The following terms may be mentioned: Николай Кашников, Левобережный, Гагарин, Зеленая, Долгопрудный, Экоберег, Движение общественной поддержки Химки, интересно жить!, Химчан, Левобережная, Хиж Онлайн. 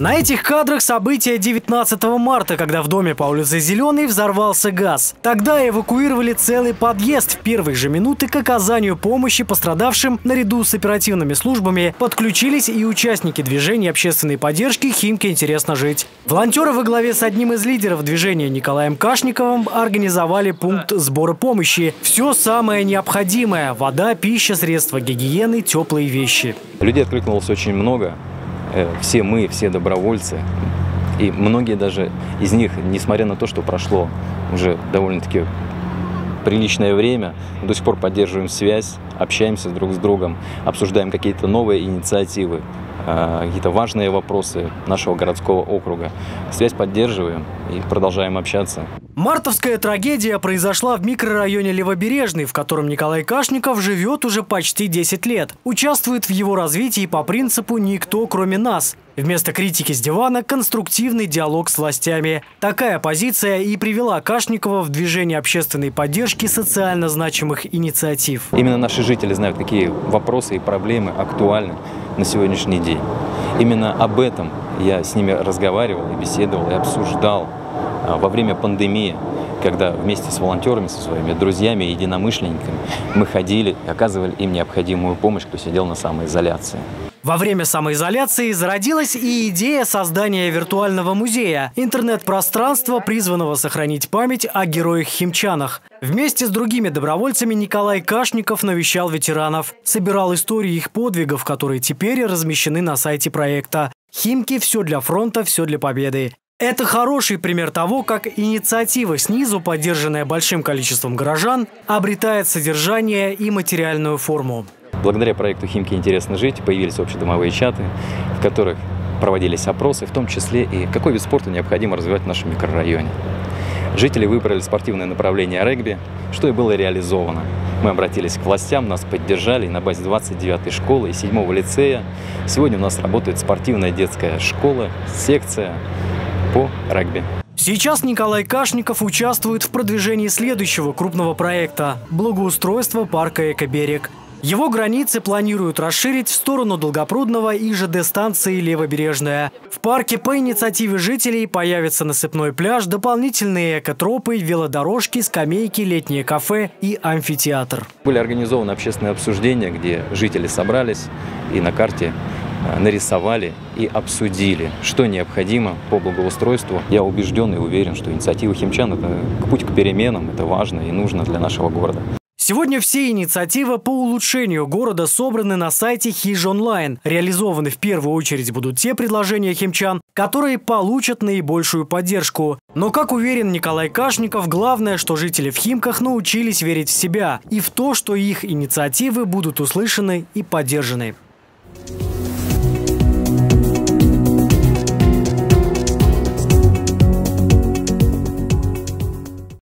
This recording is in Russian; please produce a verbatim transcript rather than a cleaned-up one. На этих кадрах события девятнадцатого марта, когда в доме по улице Зеленой взорвался газ. Тогда эвакуировали целый подъезд. В первые же минуты к оказанию помощи пострадавшим наряду с оперативными службами подключились и участники движения общественной поддержки «Химки интересно жить». Волонтеры во главе с одним из лидеров движения Николаем Кашниковым организовали пункт сбора помощи. Все самое необходимое – вода, пища, средства гигиены, теплые вещи. Людей откликнулось очень много. Все мы, все добровольцы. И многие даже из них, несмотря на то, что прошло уже довольно-таки приличное время, до сих пор поддерживаем связь, общаемся друг с другом, обсуждаем какие-то новые инициативы, какие-то важные вопросы нашего городского округа. Связь поддерживаем и продолжаем общаться. Мартовская трагедия произошла в микрорайоне Левобережный, в котором Николай Кашников живет уже почти десять лет. Участвует в его развитии по принципу «никто, кроме нас». Вместо критики с дивана – конструктивный диалог с властями. Такая позиция и привела Кашникова в движение общественной поддержки социально значимых инициатив. Именно наши жители знают, какие вопросы и проблемы актуальны на сегодняшний день. Именно об этом я с ними разговаривал, и беседовал, и обсуждал во время пандемии, когда вместе с волонтерами, со своими друзьями и единомышленниками мы ходили и оказывали им необходимую помощь, кто сидел на самоизоляции. Во время самоизоляции зародилась и идея создания виртуального музея, интернет-пространства, призванного сохранить память о героях-химчанах. Вместе с другими добровольцами Николай Кашников навещал ветеранов, собирал истории их подвигов, которые теперь размещены на сайте проекта. «Химки. Все для фронта, все для победы». Это хороший пример того, как инициатива снизу, поддержанная большим количеством горожан, обретает содержание и материальную форму. Благодаря проекту «Химки. Интересно жить» появились общедомовые чаты, в которых проводились опросы, в том числе и какой вид спорта необходимо развивать в нашем микрорайоне. Жители выбрали спортивное направление регби, что и было реализовано. Мы обратились к властям, нас поддержали на базе двадцать девятой школы и седьмого лицея. Сегодня у нас работает спортивная детская школа, секция по регби. Сейчас Николай Кашников участвует в продвижении следующего крупного проекта – благоустройство парка «Экоберег». Его границы планируют расширить в сторону Долгопрудного и ЖД-станции Левобережная. В парке по инициативе жителей появится насыпной пляж, дополнительные экотропы, велодорожки, скамейки, летнее кафе и амфитеатр. Были организованы общественные обсуждения, где жители собрались и на карте нарисовали и обсудили, что необходимо по благоустройству. Я убежден и уверен, что инициатива химчан – это путь к переменам, это важно и нужно для нашего города. Сегодня все инициативы по улучшению города собраны на сайте Хиж Онлайн. Реализованы в первую очередь будут те предложения химчан, которые получат наибольшую поддержку. Но, как уверен Николай Кашников, главное, что жители в Химках научились верить в себя и в то, что их инициативы будут услышаны и поддержаны.